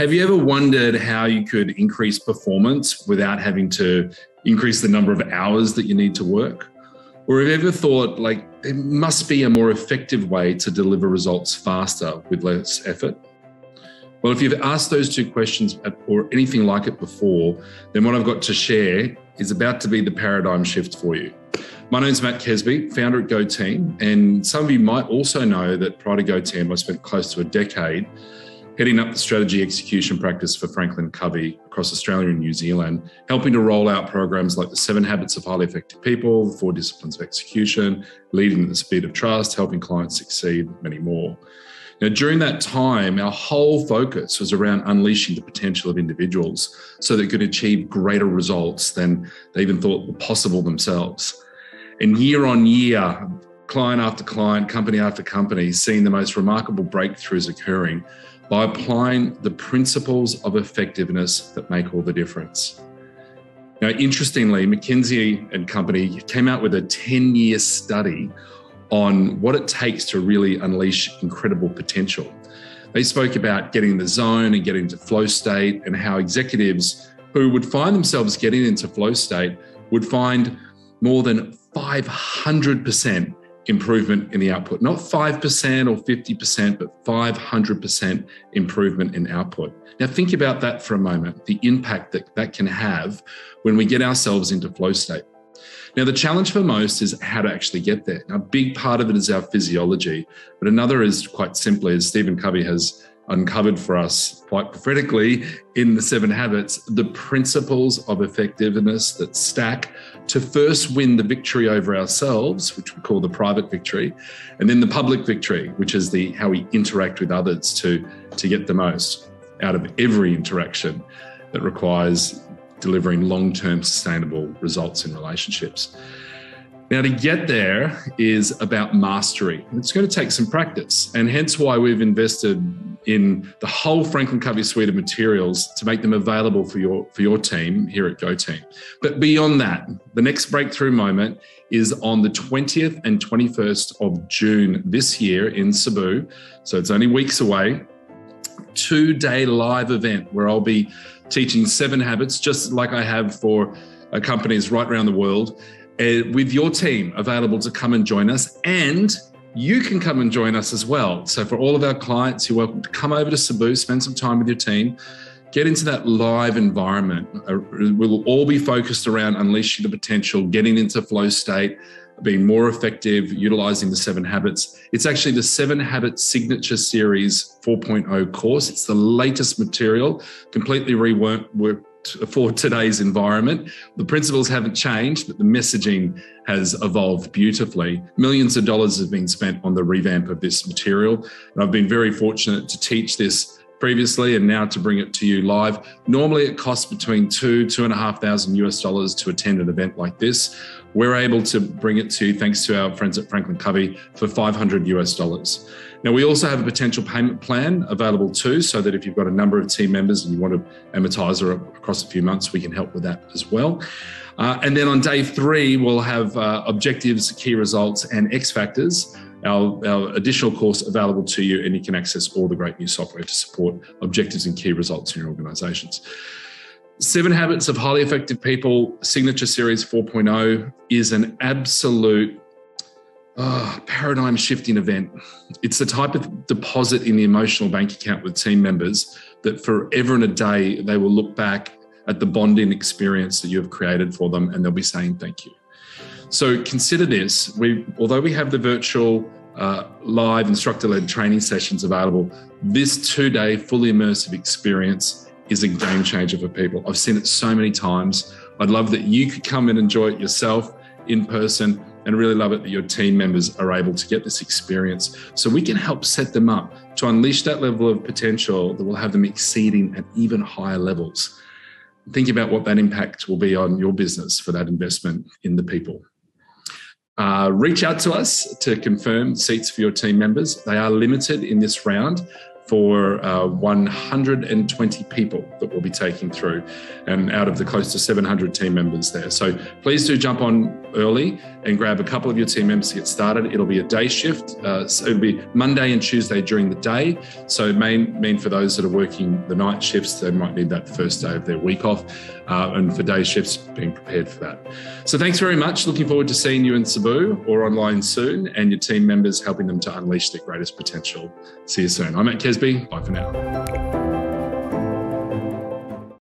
Have you ever wondered how you could increase performance without having to increase the number of hours that you need to work? Or have you ever thought, like, there must be a more effective way to deliver results faster with less effort? Well, if you've asked those two questions or anything like it before, then what I've got to share is about to be the paradigm shift for you. My name's Matt Kesby, founder at GoTeam, and some of you might also know that prior to GoTeam, I spent close to a decade heading up the strategy execution practice for Franklin Covey across Australia and New Zealand, helping to roll out programs like the 7 Habits of Highly Effective People, the 4 Disciplines of Execution, Leading at the Speed of Trust, Helping Clients Succeed, many more. Now, during that time, our whole focus was around unleashing the potential of individuals so they could achieve greater results than they even thought were possible themselves. And year on year, client after client, company after company, seeing the most remarkable breakthroughs occurring by applying the principles of effectiveness that make all the difference. Now, interestingly, McKinsey and Company came out with a 10-year study on what it takes to really unleash incredible potential. They spoke about getting in the zone and getting into flow state, and how executives who would find themselves getting into flow state would find more than 500% improvement in the output. Not 5% or 50%, but 500% improvement in output. Now think about that for a moment, the impact that can have when we get ourselves into flow state. Now, the challenge for most is how to actually get there. Now, a big part of it is our physiology, but another is, quite simply, as Stephen Covey has uncovered for us quite prophetically in the 7 Habits, the principles of effectiveness that stack to first win the victory over ourselves, which we call the private victory, and then the public victory, which is how we interact with others to get the most out of every interaction that requires delivering long-term sustainable results in relationships. Now, to get there is about mastery. It's going to take some practice, and hence why we've invested in the whole Franklin Covey suite of materials to make them available for your team here at GoTeam. But beyond that, the next breakthrough moment is on the 20th and 21st of June this year in Cebu. So it's only weeks away. Two-day live event where I'll be teaching 7 habits, just like I have for companies right around the world, with your team available to come and join us. And you can come and join us as well. So for all of our clients, you're welcome to come over to Cebu, spend some time with your team, get into that live environment. We'll all be focused around unleashing the potential, getting into flow state, being more effective, utilizing the 7 habits. It's actually the 7 Habits Signature Series 4.0 course. It's the latest material, completely reworked for today's environment. The principles haven't changed, but the messaging has evolved beautifully. Millions of dollars have been spent on the revamp of this material, and I've been very fortunate to teach this previously and now to bring it to you live. Normally it costs between $2,000 to $2,500 to attend an event like this. We're able to bring it to you, thanks to our friends at Franklin Covey, for $500. Now, we also have a potential payment plan available too, so that if you've got a number of team members and you want to amortize it across a few months, we can help with that as well. And then on day 3, we'll have objectives, key results, and X factors, our additional course available to you, and you can access all the great new software to support objectives and key results in your organizations. 7 Habits of Highly Effective People Signature Series 4.0 is an absolute paradigm shifting event. It's the type of deposit in the emotional bank account with team members that forever and a day, they will look back at the bonding experience that you have created for them, and they'll be saying thank you. So consider this, although we have the virtual live instructor-led training sessions available, this 2-day fully immersive experience is a game changer for people. I've seen it so many times. I'd love that you could come and enjoy it yourself in person, and really love it that your team members are able to get this experience, so we can help set them up to unleash that level of potential that will have them exceeding at even higher levels. Think about what that impact will be on your business for that investment in the people. Reach out to us to confirm seats for your team members. They are limited in this round for 120 people that we'll be taking through, and out of the close to 700 team members there. So please do jump on early and grab a couple of your team members to get started. It'll be a day shift. So it'll be Monday and Tuesday during the day. So it may mean for those that are working the night shifts, they might need that first day of their week off. And for day shifts, being prepared for that. So thanks very much. Looking forward to seeing you in Cebu or online soon, and your team members, helping them to unleash their greatest potential. See you soon. I'm Matt Kesby. Bye for now.